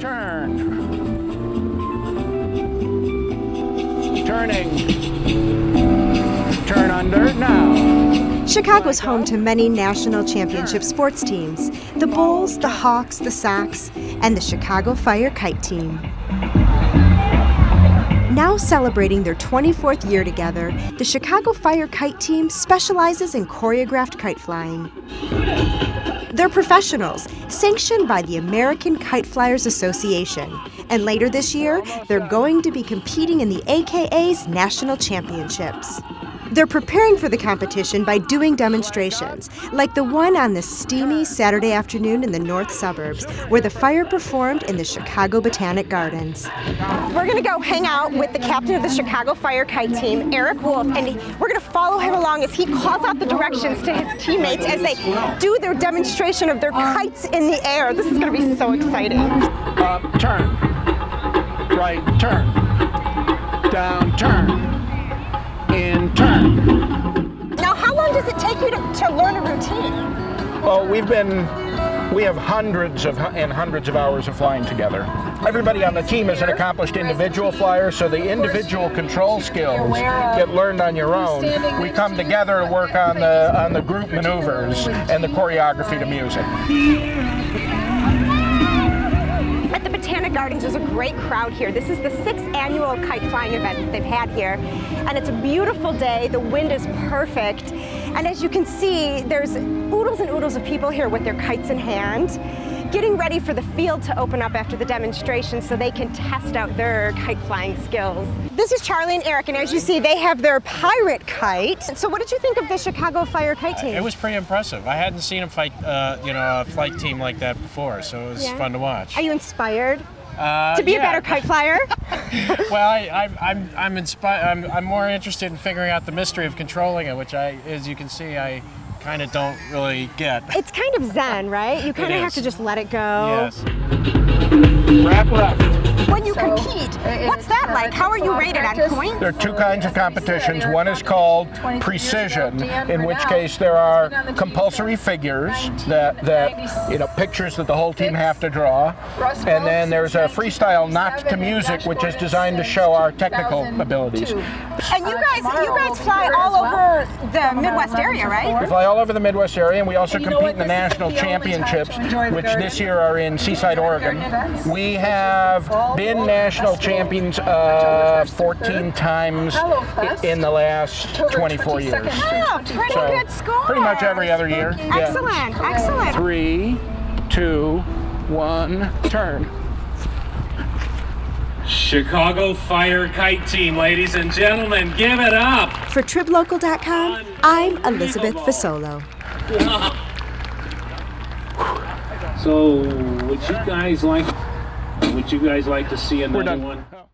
turn. Turning. Turn under now. Chicago's home to many national championship sports teams. The Bulls, the Hawks, the Sox, and the Chicago Fire Kite Team. Now celebrating their 24th year together, the Chicago Fire Kite Team specializes in choreographed kite flying. They're professionals, sanctioned by the American Kite Flyers Association. And later this year, they're going to be competing in the AKA's National Championships. They're preparing for the competition by doing demonstrations, like the one on this steamy Saturday afternoon in the north suburbs, where the fire performed in the Chicago Botanic Gardens. We're going to go hang out with the captain of the Chicago Fire Kite Team, Eric Wolf, and we're going to follow him along as he calls out the directions to his teammates as they do their demonstration of their kites in the air. This is going to be so exciting. Up, turn. Right, turn. Down, turn. In turn. Now, how long does it take you to learn a routine? Well, we have hundreds of hours of flying together. Everybody on the team is an accomplished individual flyer, so the individual control skills get learned on your own. We come together to work on the group maneuvers and the choreography to music. Botanic Gardens, there's a great crowd here. This is the 6th annual kite flying event that they've had here, and it's a beautiful day. The wind is perfect, and as you can see, there's oodles and oodles of people here with their kites in hand, getting ready for the field to open up after the demonstration so they can test out their kite flying skills. This is Charlie and Eric, and as you see, they have their pirate kite. So what did you think of the Chicago Fire Kite Team? It was pretty impressive. I hadn't seen a flight team like that before, so it was fun to watch. Are you inspired to be a better kite flyer? Well, I'm inspired. I'm more interested in figuring out the mystery of controlling it, which as you can see, I kind of don't really get. It's kind of zen, right? You kind of have to just let it go. Yes. Wrap left. When you compete, what's that like? How are you rated on points? There are two kinds of competitions. One is called precision, in which case there are compulsory figures that pictures that the whole team have to draw, and then there's a freestyle knocked to music, which is designed to show our technical abilities. And you guys fly all over the Midwest area, right? We fly all over the Midwest area, and we also compete in the national championships, which this year are in Seaside, Oregon. We have been national champions 14 times in the last 24 years. Oh, pretty good score. Pretty much every other year. Excellent, excellent. 3, 2, 1, turn. Chicago Fire Kite Team, ladies and gentlemen, give it up. For TribLocal.com, I'm Elizabeth Vassolo. Wow. So, would you guys like to see another one?